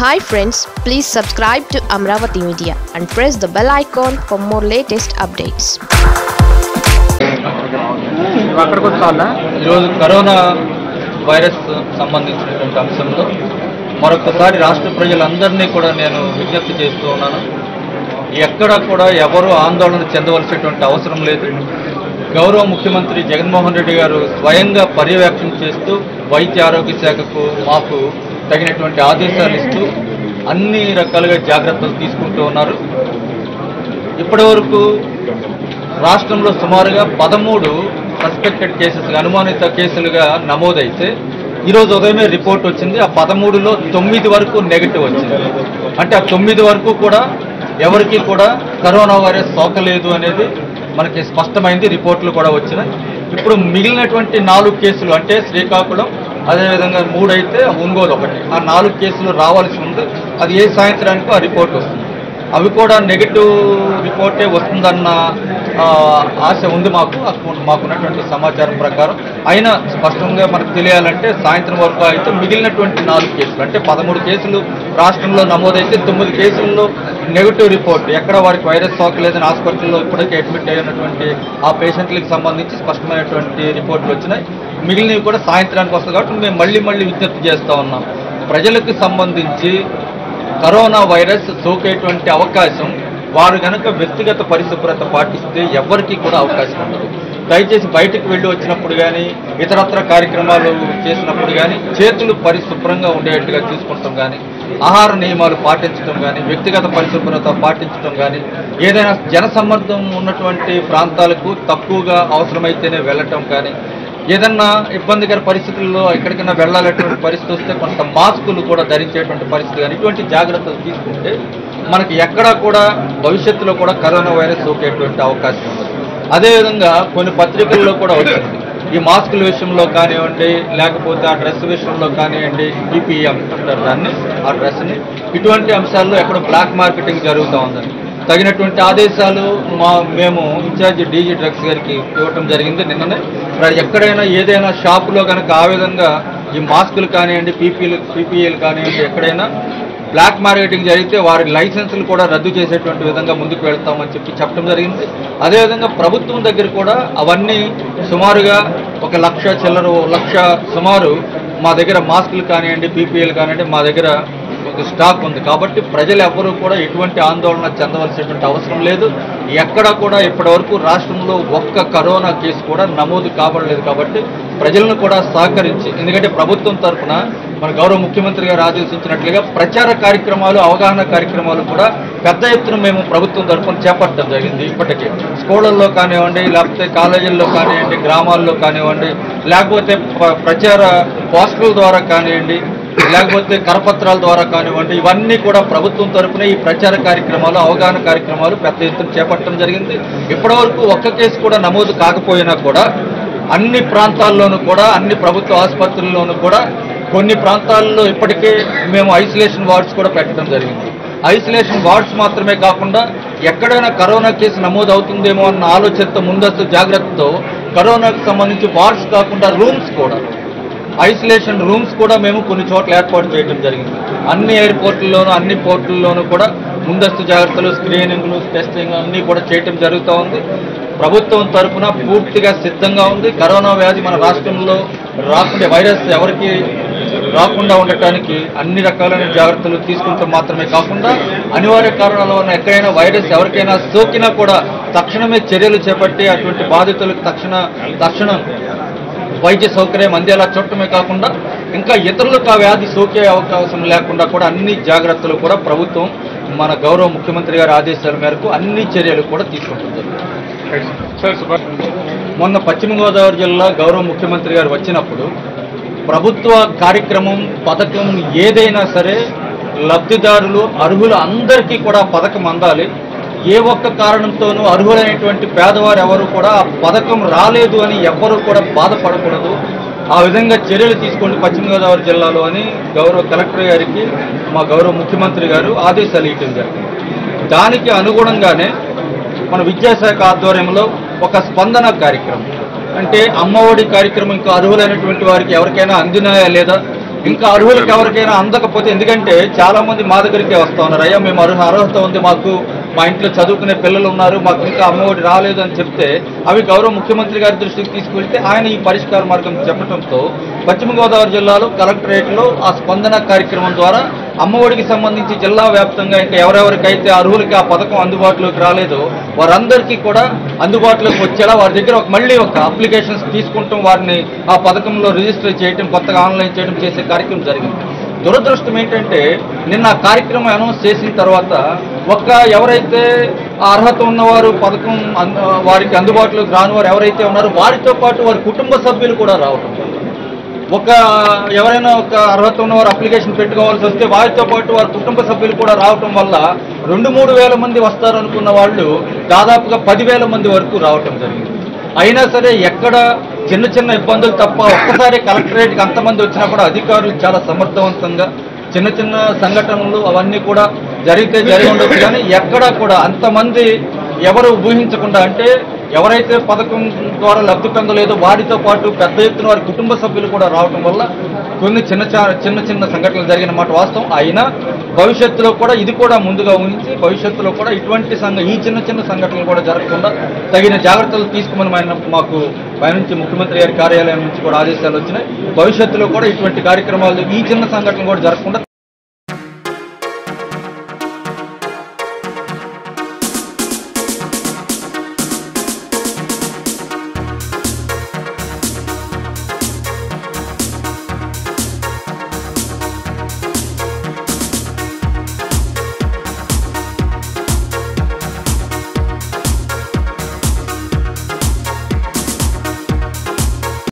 Hi friends, please subscribe to Amaravathi Media and press the bell icon for more latest updates. Virus సంబంధించినటువంటి అంశంలో మరొకసారి రాష్ట్ర ప్రజలందర్నీ కూడా నేను విజ్ఞప్తి చేస్తూ ఉన్నాను ఎక్కడ కూడా ఎవరు ఆందోళన చెందవలసినటువంటి అవసరం లేదు గౌరవ ముఖ్యమంత్రి జగన్మోహన్ రెడ్డి గారు స్వయంగా పర్యవేక్షణ చేస్తూ వైద్య ఆరోగ్య శాఖకు మాకు తగినటువంటి ఆదేశాలు ఇస్తూ అన్ని రకాలుగా జాగ్రత్తలు తీసుకుంటూ ఉన్నారు ఇప్పటివరకు రాష్ట్రంలో సుమారుగా 13 సస్పెక్టెడ్ కేసెస్ అనుమానిత కేసులుగా నమోదైతే ఈ రోజు ఉదయమే రిపోర్ట్ వచ్చింది ఆ 13 లో 9 వరకు నెగటివ్ వచ్చింది అంటే ఆ 9 వరకు కూడా ఎవరికీ కూడా కరోనా వైరస్ సోకలేదు అనేది మనకి స్పష్టమైంది రిపోర్ట్లు కూడా వచ్చినాయి ఇప్పుడు మిగిలినటువంటి 4 కేసులు అంటే శ్రీకాకుళం అదే విధంగా 3 అయితే ఒంగోలు ఒకటి ఆ 4 కేసులు రావాల్సి ఉంది అది ఏ సాయంత్రానికి ఆ రిపోర్ట్ వస్తుంది అవి కూడా నెగటివ్ రిపోర్టే వస్తుందన్న ఆశ ఉంది మాకున్నటువంటి సమాచారం ప్రకారం అయినా స్పష్టంగా మనకు తెలియాలంటే సాయంత్రం వరకు అయితే మిగిలినటువంటి 4 కేసులు అంటే 13 కేసులు రాష్ట్రంలో నమోదైతే 9 కేసుల్లో నెగిటివ్ రిపోర్ట్ ఎక్కడ వారికి వైరస్ సోకలేదని హాస్పిటల్లో ఇప్పటికే అడ్మిట్ అయినటువంటి ఆ పేషెంట్లకు సంబంధించి స్పష్టమైనటువంటి రిపోర్ట్లు వచ్చినాయి మిగిలినవి కూడా సాయంత్రానికి వస్తుంది కాబట్టి మేము మళ్ళీ విజ్ఞప్తి చేస్తూ ఉన్నాం ప్రజలకు సంబంధించి కరోనా వైరస్ సోకేటువంటి అవకాశం వారు కనుక వ్యక్తిగత పరిశుభ్రత పాటిస్తే ఎవరికి కూడా అవకాశం ఉండదు దయచేసి బయటకు వెళ్ళి వచ్చినప్పుడు కానీ ఇతరత్ర కార్యక్రమాలు చేసినప్పుడు కానీ చేతులు పరిశుభ్రంగా ఉండేట్టుగా చూసుకుంటాం కానీ ఆహార నియమాలు పాటించడం కానీ వ్యక్తిగత పరిశుభ్రత పాటించడం కానీ ఏదైనా జనసమ్మర్దం ఉన్నటువంటి ప్రాంతాలకు తక్కువగా అవసరమైతేనే వెళ్ళటం కానీ ఏదన్నా ఇబ్బందికర పరిస్థితుల్లో ఎక్కడికైనా వెళ్ళాలనేటువంటి పరిస్థితి వస్తే కొంత మాస్కులు కూడా ధరించేటువంటి పరిస్థితి కానీ ఇటువంటి జాగ్రత్తలు తీసుకుంటే మనకి ఎక్కడా కూడా భవిష్యత్తులో కూడా కరోనా వైరస్ సోకేటువంటి అవకాశం ఉంది అదేవిధంగా కొన్ని పత్రికల్లో కూడా వచ్చింది ఈ మాస్కుల విషయంలో కానివ్వండి లేకపోతే ఆ డ్రెస్ విషయంలో కానివ్వండి పీపీఈ అంటారు దాన్ని ఆ డ్రెస్ని ఇటువంటి అంశాల్లో ఎక్కడ బ్లాక్ మార్కెటింగ్ జరుగుతూ ఉందండి తగినటువంటి ఆదేశాలు మేము ఇన్ఛార్జ్ డీజీ డ్రగ్స్ గారికి ఇవ్వటం జరిగింది నిన్ననే ఎక్కడైనా ఏదైనా షాపులో కనుక ఆ విధంగా ఈ మాస్కులు కానివ్వండి పీపీఏలు కానివ్వండి ఎక్కడైనా బ్లాక్ మార్కెటింగ్ జరిగితే వారి లైసెన్సులు కూడా రద్దు చేసేటువంటి విధంగా ముందుకు వెళ్తామని చెప్పడం జరిగింది అదేవిధంగా ప్రభుత్వం దగ్గర కూడా అవన్నీ సుమారుగా 1 లక్ష సుమారు మా దగ్గర మాస్కులు కానివ్వండి పీపీఏలు కానివ్వండి మా దగ్గర స్టాక్ ఉంది కాబట్టి ప్రజలు ఎవరూ కూడా ఎటువంటి ఆందోళన చెందవలసినటువంటి అవసరం లేదు ఎక్కడ కూడా ఇప్పటివరకు రాష్ట్రంలో ఒక్క కరోనా కేసు కూడా నమోదు కావడలేదు కాబట్టి ప్రజలను కూడా సహకరించి ఎందుకంటే ప్రభుత్వం తరఫున మన గౌరవ ముఖ్యమంత్రి గారు ఆదేశించినట్లుగా ప్రచార కార్యక్రమాలు అవగాహన కార్యక్రమాలు కూడా పెద్ద ఎత్తున మేము ప్రభుత్వం తరఫున చేపట్టడం జరిగింది ఇప్పటికే స్కూళ్ళల్లో కానివ్వండి లేకపోతే కాలేజీల్లో కానివ్వండి గ్రామాల్లో కానివ్వండి లేకపోతే ప్రచార పోస్టర్ల ద్వారా కానివ్వండి లేకపోతే కరపత్రాల ద్వారా కానివ్వండి ఇవన్నీ కూడా ప్రభుత్వం తరఫున ఈ ప్రచార కార్యక్రమాలు అవగాహన కార్యక్రమాలు పెద్ద ఎత్తున చేపట్టడం జరిగింది ఇప్పటివరకు ఒక్క కేసు కూడా నమోదు కాకపోయినా కూడా అన్ని ప్రాంతాల్లోనూ కూడా అన్ని ప్రభుత్వ ఆసుపత్రుల్లోనూ కూడా కొన్ని ప్రాంతాల్లో ఇప్పటికే మేము ఐసోలేషన్ వార్డ్స్ కూడా పెట్టడం జరిగింది ఐసోలేషన్ వార్డ్స్ మాత్రమే కాకుండా ఎక్కడైనా కరోనా కేసు నమోదు అవుతుందేమో అన్న ఆలోచనతో ముందస్తు జాగ్రత్తతో కరోనాకు సంబంధించి వార్డ్స్ కాకుండా రూమ్స్ కూడా ఐసోలేషన్ రూమ్స్ కూడా మేము కొన్ని చోట్ల ఏర్పాటు చేయడం జరిగింది అన్ని ఎయిర్పోర్ట్లలోనూ అన్ని పోర్టుల్లోనూ కూడా ముందస్తు జాగ్రత్తలు స్క్రీనింగ్లు టెస్టింగ్ అన్నీ కూడా చేయడం జరుగుతూ ఉంది ప్రభుత్వం తరఫున పూర్తిగా సిద్ధంగా ఉంది కరోనా వ్యాధి మన రాష్ట్రంలో రాకుండా వైరస్ ఎవరికి రాకుండా ఉండటానికి అన్ని రకాలైన జాగ్రత్తలు తీసుకుంటాం మాత్రమే కాకుండా అనివార్య కారణాల వల్ల ఎక్కడైనా వైరస్ ఎవరికైనా సోకినా కూడా తక్షణమే చర్యలు చేపట్టి అటువంటి బాధితులకు తక్షణం వైద్య సౌకర్యం అందేలా చూడటమే కాకుండా ఇంకా ఇతరులకు ఆ వ్యాధి సోకే అవకాశం లేకుండా కూడా అన్ని జాగ్రత్తలు కూడా ప్రభుత్వం మన గౌరవ ముఖ్యమంత్రి గారి ఆదేశాల మేరకు అన్ని చర్యలు కూడా తీసుకుంటుంది మొన్న పశ్చిమ గోదావరి జిల్లా గౌరవ ముఖ్యమంత్రి గారు వచ్చినప్పుడు ప్రభుత్వ కార్యక్రమం పథకం ఏదైనా సరే లబ్ధిదారులు అర్హులు అందరికీ కూడా పథకం అందాలి ఏ ఒక్క కారణంతోనూ అర్హులైనటువంటి పేదవారు ఎవరు కూడా ఆ పథకం రాలేదు అని ఎవ్వరూ కూడా బాధపడకూడదు ఆ విధంగా చర్యలు తీసుకోండి పశ్చిమ గోదావరి జిల్లాలో అని గౌరవ కలెక్టర్ గారికి మా గౌరవ ముఖ్యమంత్రి గారు ఆదేశాలు ఇవ్వడం జరిగింది దానికి అనుగుణంగానే మన విద్యాశాఖ ఆధ్వర్యంలో ఒక స్పందన కార్యక్రమం అంటే అమ్మఒడి కార్యక్రమం ఇంకా అర్హులైనటువంటి వారికి ఎవరికైనా అందినాయా లేదా ఇంకా అర్హులకు ఎవరికైనా అందకపోతే ఎందుకంటే చాలా మంది మా దగ్గరికే వస్తా ఉన్నారు. అయ్యా మేము అర్హత ఉంది, మాకు మా ఇంట్లో చదువుకునే పిల్లలు ఉన్నారు, మాకు ఇంకా అమ్మఒడి రాలేదు అని చెప్తే అవి గౌరవ ముఖ్యమంత్రి గారి దృష్టికి తీసుకువెళ్తే ఆయన ఈ పరిష్కార మార్గం చెప్పడంతో పశ్చిమ గోదావరి జిల్లాలో కలెక్టరేట్లో ఆ స్పందన కార్యక్రమం ద్వారా అమ్మఒడికి సంబంధించి జిల్లా వ్యాప్తంగా ఇంకా ఎవరెవరికైతే అర్హులకి ఆ పథకం అందుబాటులోకి రాలేదో వారందరికీ కూడా అందుబాటులోకి వచ్చేలా వారి దగ్గర మళ్ళీ ఒక అప్లికేషన్స్ తీసుకుంటాం, వారిని ఆ పథకంలో రిజిస్టర్ చేయడం, కొత్తగా ఆన్లైన్ చేయడం చేసే కార్యక్రమం జరిగింది. దురదృష్టం ఏంటంటే నిన్న కార్యక్రమం అనౌన్స్ చేసిన తర్వాత ఎవరైతే అర్హత ఉన్నవారు పథకం వారికి అందుబాటులోకి రానివారు ఎవరైతే ఉన్నారో వారితో పాటు వారి కుటుంబ సభ్యులు కూడా రావటం, ఎవరైనా అర్హత ఉన్నవారు అప్లికేషన్ పెట్టుకోవాల్సి వస్తే వారితో పాటు వారి కుటుంబ సభ్యులు కూడా రావటం వల్ల 2-3 వేల మంది వస్తారనుకున్న వాళ్ళు దాదాపుగా 10,000 మంది వరకు రావటం జరిగింది. అయినా సరే ఎక్కడ చిన్న ఇబ్బందులు తప్ప ఒక్కసారి కలెక్టరేట్కి అంతమంది వచ్చినా కూడా అధికారులు చాలా సమర్థవంతంగా చిన్న సంఘటనలు అవన్నీ కూడా జరిగి ఉండొచ్చు, కానీ ఎక్కడా కూడా అంతమంది ఎవరు ఊహించకుండా అంటే ఎవరైతే పథకం ద్వారా లబ్ధి పొందలేదో వారితో పాటు పెద్ద ఎత్తున వారి కుటుంబ సభ్యులు కూడా రావడం వల్ల కొన్ని చిన్న సంఘటనలు జరిగిన మాట వాస్తవం. అయినా భవిష్యత్తులో కూడా ఇది కూడా ముందుగా ఊహించి భవిష్యత్తులో కూడా ఇటువంటి ఈ చిన్న సంఘటనలు కూడా జరగకుండా తగిన జాగ్రత్తలు తీసుకోమని మాకు పై నుంచి ముఖ్యమంత్రి గారి కార్యాలయం నుంచి కూడా ఆదేశాలు వచ్చినాయి. భవిష్యత్తులో కూడా ఇటువంటి కార్యక్రమాలు ఈ చిన్న సంఘటనలు కూడా జరగకుండా